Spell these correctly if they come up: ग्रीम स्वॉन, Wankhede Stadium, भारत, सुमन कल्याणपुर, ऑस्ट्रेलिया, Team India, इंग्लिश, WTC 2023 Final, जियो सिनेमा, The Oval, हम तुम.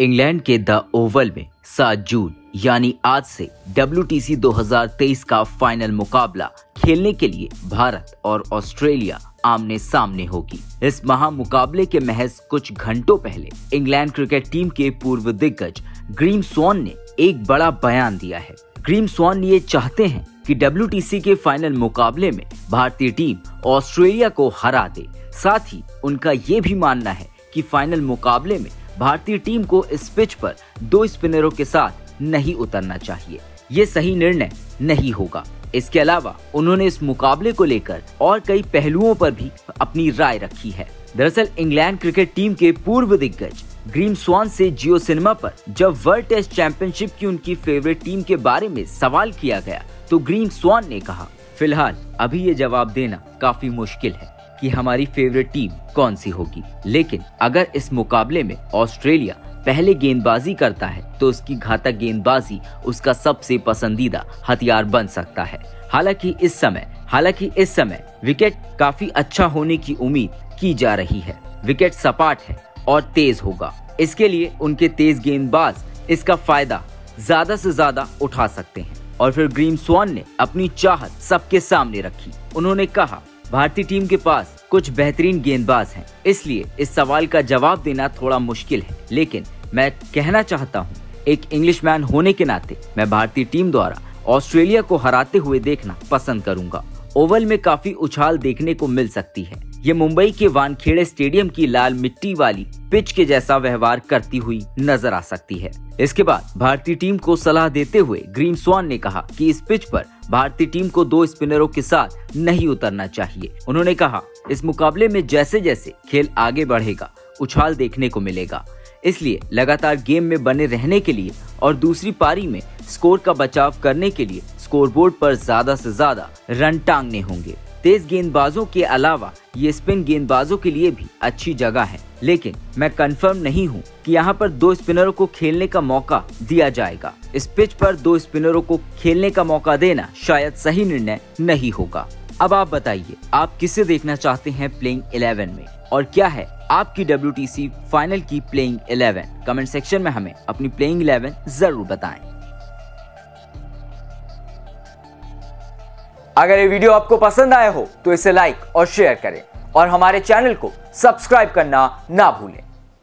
England के the Oval में 7 जून यानी आज से WTC 2023 का फाइनल मुकाबला खेलने के लिए भारत और ऑस्ट्रेलिया आमने सामने होगी। इस महा मुकाबले के महज कुछ घंटों पहले इंग्लैंड क्रिकेट टीम के पूर्व दिग्गज ग्रीम स्वॉन ने एक बड़ा बयान दिया है। ग्रीम स्वॉन ये चाहते हैं कि WTC के फाइनल मुकाबले में भारतीय टीम ऑस्ट्रेलिया को हरा दे। साथ ही उनका ये भी मानना है कि फाइनल मुकाबले में भारतीय टीम को इस पिच पर 2 स्पिनरों के साथ नहीं उतरना चाहिए, ये सही निर्णय नहीं होगा। इसके अलावा उन्होंने इस मुकाबले को लेकर और कई पहलुओं पर भी अपनी राय रखी है। दरअसल इंग्लैंड क्रिकेट टीम के पूर्व दिग्गज ग्रीम स्वॉन से जियो सिनेमा पर जब वर्ल्ड टेस्ट चैंपियनशिप की उनकी फेवरेट टीम के बारे में सवाल किया गया तो ग्रीम स्वॉन ने कहा, फिलहाल अभी ये जवाब देना काफी मुश्किल है कि हमारी फेवरेट टीम कौन सी होगी, लेकिन अगर इस मुकाबले में ऑस्ट्रेलिया पहले गेंदबाजी करता है तो उसकी घातक गेंदबाजी उसका सबसे पसंदीदा हथियार बन सकता है। हालांकि इस समय विकेट काफी अच्छा होने की उम्मीद की जा रही है। विकेट सपाट है और तेज होगा, इसके लिए उनके तेज गेंदबाज इसका फायदा ज्यादा से ज्यादा उठा सकते हैं। और फिर ग्रीम स्वॉन ने अपनी चाहत सबके सामने रखी। उन्होंने कहा, भारतीय टीम के पास कुछ बेहतरीन गेंदबाज हैं, इसलिए इस सवाल का जवाब देना थोड़ा मुश्किल है, लेकिन मैं कहना चाहता हूँ एक इंग्लिशमैन होने के नाते मैं भारतीय टीम द्वारा ऑस्ट्रेलिया को हराते हुए देखना पसंद करूँगा। ओवल में काफी उछाल देखने को मिल सकती है। ये मुंबई के वानखेड़े स्टेडियम की लाल मिट्टी वाली पिच के जैसा व्यवहार करती हुई नजर आ सकती है। इसके बाद भारतीय टीम को सलाह देते हुए ग्रीम स्वॉन ने कहा कि इस पिच पर भारतीय टीम को 2 स्पिनरों के साथ नहीं उतरना चाहिए। उन्होंने कहा, इस मुकाबले में जैसे जैसे खेल आगे बढ़ेगा उछाल देखने को मिलेगा, इसलिए लगातार गेम में बने रहने के लिए और दूसरी पारी में स्कोर का बचाव करने के लिए स्कोरबोर्ड पर ज्यादा से ज्यादा रन टांगने होंगे। तेज गेंदबाजों के अलावा ये स्पिन गेंदबाजों के लिए भी अच्छी जगह है, लेकिन मैं कंफर्म नहीं हूँ कि यहाँ पर 2 स्पिनरों को खेलने का मौका दिया जाएगा। इस पिच पर 2 स्पिनरों को खेलने का मौका देना शायद सही निर्णय नहीं होगा। अब आप बताइए, आप किसे देखना चाहते हैं प्लेइंग 11 में और क्या है आपकी WTC फाइनल की प्लेइंग 11? कमेंट सेक्शन में हमें अपनी प्लेइंग 11 जरूर बताएं। अगर ये वीडियो आपको पसंद आया हो तो इसे लाइक और शेयर करें और हमारे चैनल को सब्सक्राइब करना ना भूलें।